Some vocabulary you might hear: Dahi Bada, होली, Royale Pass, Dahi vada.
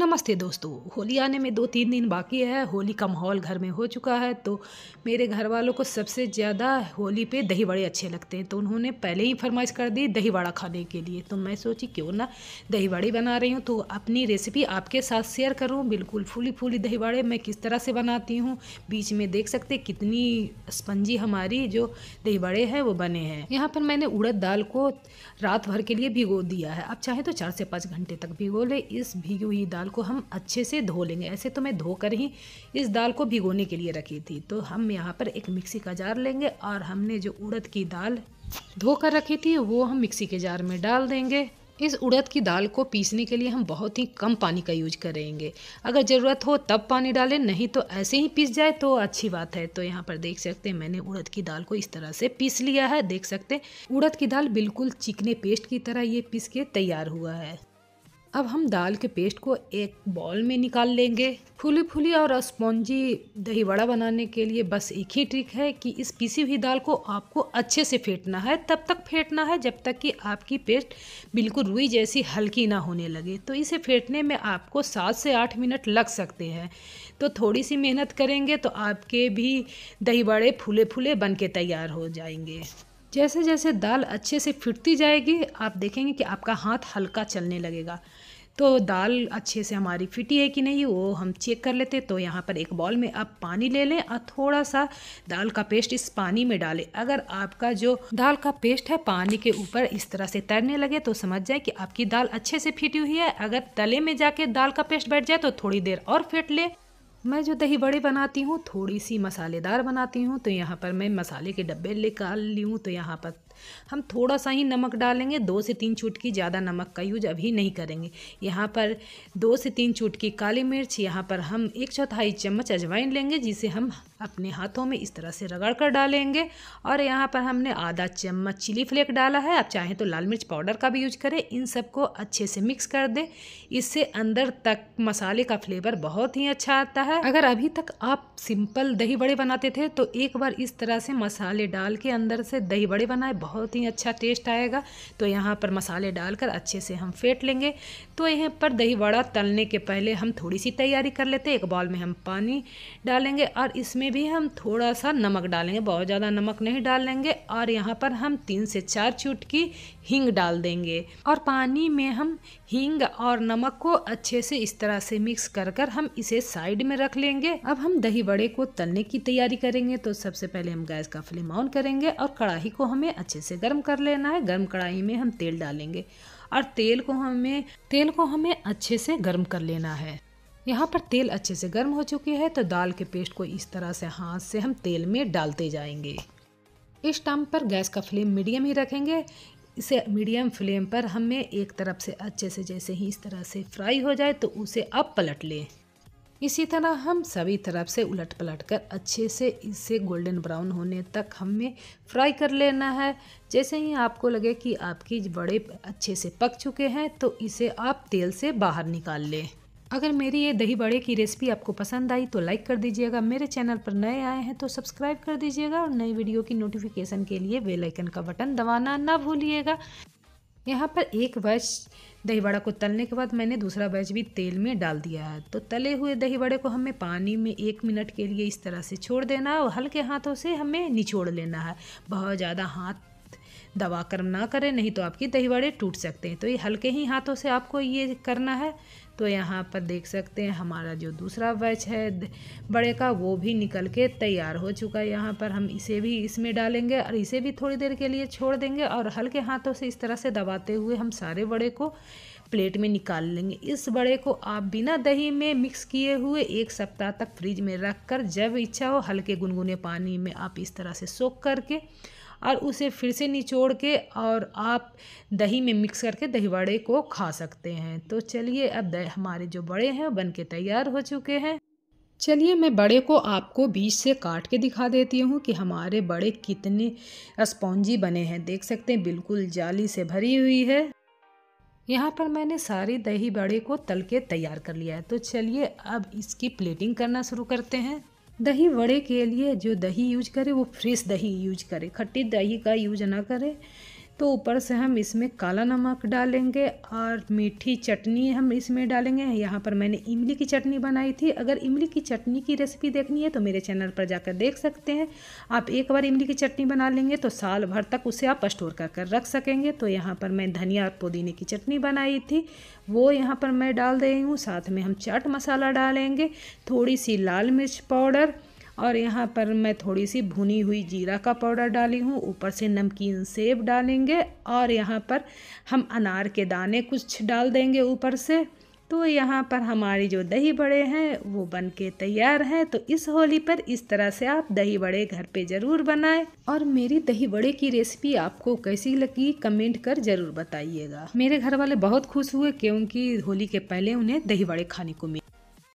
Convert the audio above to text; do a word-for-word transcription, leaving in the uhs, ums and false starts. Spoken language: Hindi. नमस्ते दोस्तों, होली आने में दो तीन दिन बाकी है। होली का माहौल घर में हो चुका है। तो मेरे घर वालों को सबसे ज़्यादा होली पे दही बड़े अच्छे लगते हैं। तो उन्होंने पहले ही फरमाइश कर दी दही बड़ा खाने के लिए। तो मैं सोची क्यों ना दही बड़े बना रही हूँ तो अपनी रेसिपी आपके साथ शेयर करूँ। बिल्कुल फूली फूली दही बड़े मैं किस तरह से बनाती हूँ। बीच में देख सकते कितनी स्पंजी हमारी जो दही बड़े हैं वो बने हैं। यहाँ पर मैंने उड़द दाल को रात भर के लिए भिगो दिया है। आप चाहें तो चार से पाँच घंटे तक भिगो ले। इस भिगी हुई दाल को हम अच्छे से धो लेंगे। ऐसे तो मैं धोकर ही इस दाल को भिगोने के लिए रखी थी। तो हम यहाँ पर एक मिक्सी का जार लेंगे और हमने जो उड़द की दाल धोकर रखी थी वो हम मिक्सी के जार में डाल देंगे। इस उड़द की दाल को पीसने के लिए हम बहुत ही कम पानी का यूज करेंगे। अगर ज़रूरत हो तब पानी डालें, नहीं तो ऐसे ही पीस जाए तो अच्छी बात है। तो यहाँ पर देख सकते हैं मैंने उड़द की दाल को इस तरह से पीस लिया है। देख सकते हैं उड़द की दाल बिल्कुल चिकने पेस्ट की तरह ये पीस के तैयार हुआ है। अब हम दाल के पेस्ट को एक बाउल में निकाल लेंगे। फूली फूली और स्पॉन्जी दही वड़ा बनाने के लिए बस एक ही ट्रिक है कि इस पीसी हुई दाल को आपको अच्छे से फेंटना है। तब तक फेंटना है जब तक कि आपकी पेस्ट बिल्कुल रुई जैसी हल्की ना होने लगे। तो इसे फेंटने में आपको सात से आठ मिनट लग सकते हैं। तो थोड़ी सी मेहनत करेंगे तो आपके भी दही वड़े फूले फूले बन के तैयार हो जाएंगे। जैसे जैसे दाल अच्छे से फिटती जाएगी आप देखेंगे कि आपका हाथ हल्का चलने लगेगा। तो दाल अच्छे से हमारी फिटी है कि नहीं वो हम चेक कर लेते। तो यहाँ पर एक बाउल में आप पानी ले लें और थोड़ा सा दाल का पेस्ट इस पानी में डालें। अगर आपका जो दाल का पेस्ट है पानी के ऊपर इस तरह से तैरने लगे तो समझ जाए कि आपकी दाल अच्छे से फिटी हुई है। अगर तले में जाके दाल का पेस्ट बैठ जाए तो थोड़ी देर और फेंट लें। मैं जो दही बड़े बनाती हूँ थोड़ी सी मसालेदार बनाती हूँ। तो यहाँ पर मैं मसाले के डब्बे निकाल ली हूँ। तो यहाँ पर हम थोड़ा सा ही नमक डालेंगे, दो से तीन चुटकी, ज़्यादा नमक का यूज अभी नहीं करेंगे। यहाँ पर दो से तीन चुटकी काली मिर्च, यहाँ पर हम एक चौथाई चम्मच अजवाइन लेंगे जिसे हम अपने हाथों में इस तरह से रगड़ कर डालेंगे। और यहाँ पर हमने आधा चम्मच चिली फ्लेक डाला है। आप चाहें तो लाल मिर्च पाउडर का भी यूज करें। इन सबको अच्छे से मिक्स कर दें, इससे अंदर तक मसाले का फ्लेवर बहुत ही अच्छा आता है। अगर अभी तक आप सिंपल दही बड़े बनाते थे तो एक बार इस तरह से मसाले डाल के अंदर से दही बड़े बनाए, बहुत ही अच्छा टेस्ट आएगा। तो यहाँ पर मसाले डालकर अच्छे से हम फेंट लेंगे। तो यहाँ पर दही बड़ा तलने के पहले हम थोड़ी सी तैयारी कर लेते हैं। एक बाउल में हम पानी डालेंगे और इसमें भी हम थोड़ा सा नमक डालेंगे, बहुत ज़्यादा नमक नहीं डालेंगे। और यहाँ पर हम तीन से चार चुटकी हींग डाल देंगे और पानी में हम हींग और नमक को अच्छे से इस तरह से मिक्स कर कर हम इसे साइड में रख लेंगे। अब हम दही बड़े को तलने की तैयारी करेंगे। तो सबसे पहले हम गैस का फ्लेम ऑन करेंगे और कढ़ाई को हमें अच्छे से गर्म कर लेना है। गर्म कढ़ाई में हम तेल डालेंगे और तेल को हमें तेल को हमें अच्छे से गर्म कर लेना है। यहाँ पर तेल अच्छे से गर्म हो चुकी है तो दाल के पेस्ट को इस तरह से हाथ से हम तेल में डालते जाएंगे। इस टाइम पर गैस का फ्लेम मीडियम ही रखेंगे। इसे मीडियम फ्लेम पर हमें एक तरफ से अच्छे से जैसे ही इस तरह से फ्राई हो जाए तो उसे आप पलट लें। इसी तरह हम सभी तरफ से उलट पलट कर अच्छे से इसे गोल्डन ब्राउन होने तक हमें फ्राई कर लेना है। जैसे ही आपको लगे कि आपकी बड़े अच्छे से पक चुके हैं तो इसे आप तेल से बाहर निकाल लें। अगर मेरी ये दही बड़े की रेसिपी आपको पसंद आई तो लाइक कर दीजिएगा। मेरे चैनल पर नए आए हैं तो सब्सक्राइब कर दीजिएगा और नई वीडियो की नोटिफिकेशन के लिए बेल आइकन का बटन दबाना ना भूलिएगा। यहाँ पर एक बैच दही बड़ा को तलने के बाद मैंने दूसरा बैच भी तेल में डाल दिया है। तो तले हुए दही बड़े को हमें पानी में एक मिनट के लिए इस तरह से छोड़ देना है और हल्के हाथों से हमें निचोड़ लेना है। बहुत ज़्यादा हाथ दबा कर ना करें, नहीं तो आपकी दही बड़े टूट सकते हैं। तो ये हल्के ही हाथों से आपको ये करना है। तो यहाँ पर देख सकते हैं हमारा जो दूसरा बैच है बड़े का वो भी निकल के तैयार हो चुका है। यहाँ पर हम इसे भी इसमें डालेंगे और इसे भी थोड़ी देर के लिए छोड़ देंगे और हल्के हाथों से इस तरह से दबाते हुए हम सारे बड़े को प्लेट में निकाल लेंगे। इस बड़े को आप बिना दही में मिक्स किए हुए एक सप्ताह तक फ्रिज में रख कर जब इच्छा हो हल्के गुनगुने पानी में आप इस तरह से सोख करके और उसे फिर से निचोड़ के और आप दही में मिक्स करके दही बड़े को खा सकते हैं। तो चलिए अब हमारे जो बड़े हैं बन के तैयार हो चुके हैं। चलिए मैं बड़े को आपको बीच से काट के दिखा देती हूँ कि हमारे बड़े कितने स्पॉन्जी बने हैं। देख सकते हैं बिल्कुल जाली से भरी हुई है। यहाँ पर मैंने सारे दही बड़े को तल के तैयार कर लिया है। तो चलिए अब इसकी प्लेटिंग करना शुरू करते हैं। दही बड़े के लिए जो दही यूज करें वो फ्रेश दही यूज करें, खट्टी दही का यूज ना करें। तो ऊपर से हम इसमें काला नमक डालेंगे और मीठी चटनी हम इसमें डालेंगे। यहाँ पर मैंने इमली की चटनी बनाई थी। अगर इमली की चटनी की रेसिपी देखनी है तो मेरे चैनल पर जाकर देख सकते हैं। आप एक बार इमली की चटनी बना लेंगे तो साल भर तक उसे आप स्टोर कर कर रख सकेंगे। तो यहाँ पर मैं धनिया और पुदीने की चटनी बनाई थी, वो यहाँ पर मैं डाल रही हूँ। साथ में हम चाट मसाला डालेंगे, थोड़ी सी लाल मिर्च पाउडर, और यहाँ पर मैं थोड़ी सी भुनी हुई जीरा का पाउडर डाली हूँ। ऊपर से नमकीन सेब डालेंगे और यहाँ पर हम अनार के दाने कुछ डाल देंगे ऊपर से। तो यहाँ पर हमारी जो दही बड़े हैं वो बनके तैयार हैं। तो इस होली पर इस तरह से आप दही बड़े घर पे ज़रूर बनाएं। और मेरी दही बड़े की रेसिपी आपको कैसी लगी कमेंट कर ज़रूर बताइएगा। मेरे घर वाले बहुत खुश हुए क्योंकि होली के पहले उन्हें दही बड़े खाने को मिले।